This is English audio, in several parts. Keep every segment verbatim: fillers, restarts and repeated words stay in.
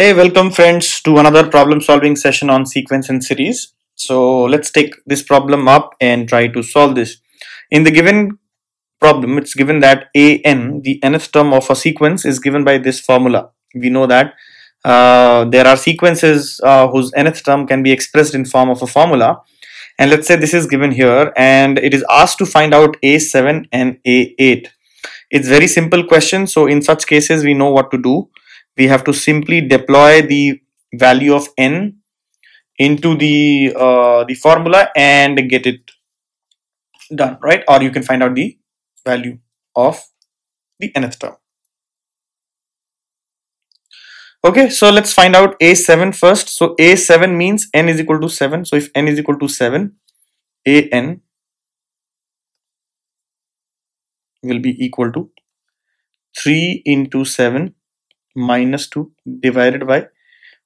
Hey, welcome friends to another problem solving session on sequence and series. So let's take this problem up and try to solve this. In the given problem, it's given that a n, the nth term of a sequence, is given by this formula. We know that uh, there are sequences uh, whose nth term can be expressed in form of a formula. And let's say this is given here and it is asked to find out a seven and a eight. It's very simple question. So in such cases, we know what to do. We have to simply deploy the value of n into the uh, the formula and get it done, right? Or you can find out the value of the nth term. Okay, so let's find out a seven first. So a seven means n is equal to seven. So if n is equal to seven, a n will be equal to three into seven minus two divided by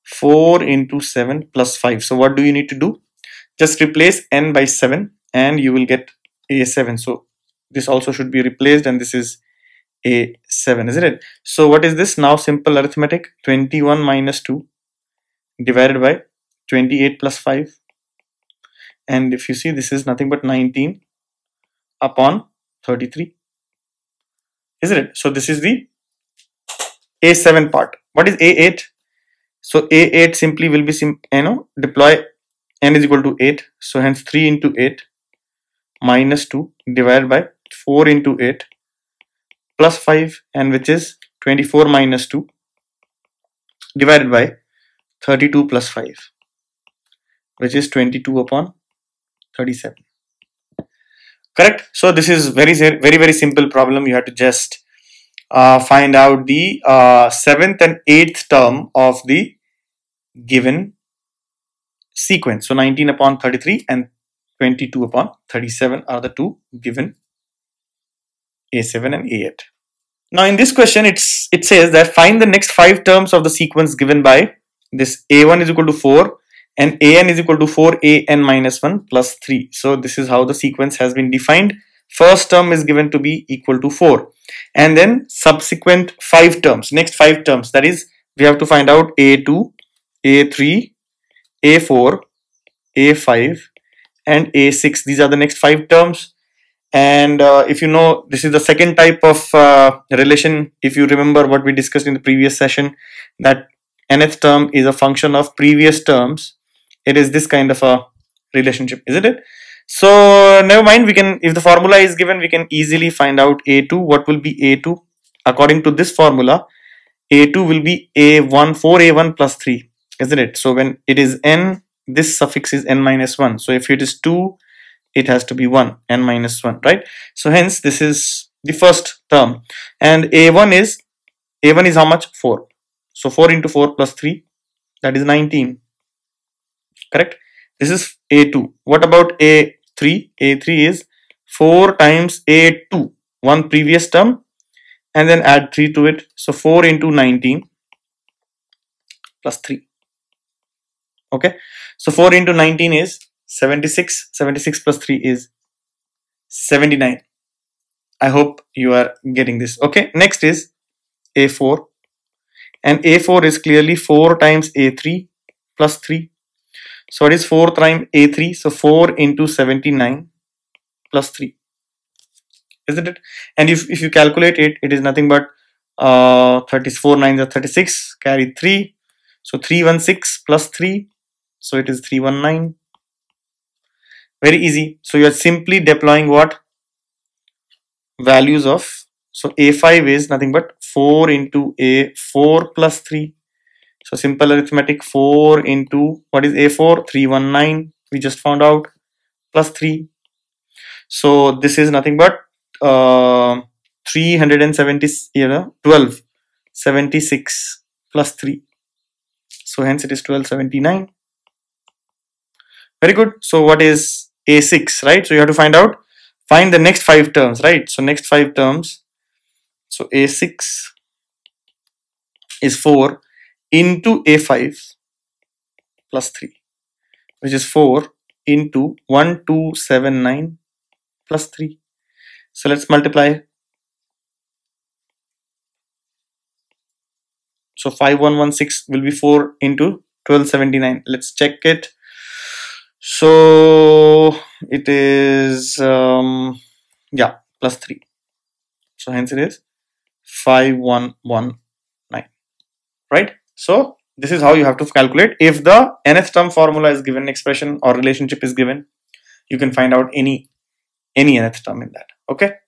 four into seven plus five. So what do you need to do? Just replace n by seven and you will get a seven. So this also should be replaced and this is a seven, isn't it? So what is this now? Simple arithmetic. twenty-one minus two divided by twenty-eight plus five, and if you see, this is nothing but nineteen upon thirty-three, isn't it? So this is the a seven part. What is a eight? So a eight simply will be sim you know deploy n is equal to eight, so hence three into eight minus two divided by four into eight plus five, and which is twenty-four minus two divided by thirty-two plus five, which is twenty-two upon thirty-seven. Correct? So this is very very very simple problem. You have to just Uh, find out the uh, seventh and eighth term of the given sequence. So nineteen upon thirty-three and twenty-two upon thirty-seven are the two given a seven and a eight. Now in this question, it's it says that find the next five terms of the sequence given by this. a one is equal to four and a n is equal to four a n minus one plus three. So this is how the sequence has been defined. First term is given to be equal to four, and then subsequent five terms, next five terms, that is, we have to find out a two, a three, a four, a five and a six. These are the next five terms. And uh, if you know, this is the second type of uh, relation. If you remember what we discussed in the previous session, that nth term is a function of previous terms. It is this kind of a relationship, isn't it? So never mind, we can, if the formula is given, we can easily find out a two. What will be a two? According to this formula, a two will be a one, four a one plus three, isn't it? So when it is n, this suffix is n minus one. So if it is two, it has to be one, n minus one, right? So hence this is the first term, and a one is a one is how much? four. So four into four plus three, that is nineteen, correct? This is a two. What about a three? a three is four times a two, one previous term, and then add three to it. So four into nineteen plus three. Okay. So four into nineteen is seventy-six. seventy-six plus three is seventy-nine. I hope you are getting this. Okay. Next is a four. And a four is clearly four times a three plus three. So it is four times a three, so four into seventy-nine plus three, isn't it? And if, if you calculate it, it is nothing but uh, thirty-four, nines are thirty-six, carry three, so three hundred sixteen plus three, so it is three hundred nineteen. Very easy. So you are simply deploying what? Values of, so a five is nothing but four into a four plus three. So simple arithmetic, four into, what is a four? three hundred nineteen, we just found out, plus three. So this is nothing but uh, three hundred seventy, you know, twelve, seventy-six plus three. So hence it is twelve seventy-nine. Very good. So what is a six, right? So you have to find out, find the next five terms, right? So next five terms. So a six is four into a five plus three, which is four into one thousand two hundred seventy-nine plus three. So let's multiply. So five one one six will be four into twelve seventy-nine. Let's check it. So it is um, yeah, plus three. So hence it is five one one nine, right? So this is how you have to calculate. If the nth term formula is given, expression or relationship is given, you can find out any any nth term in that. Okay.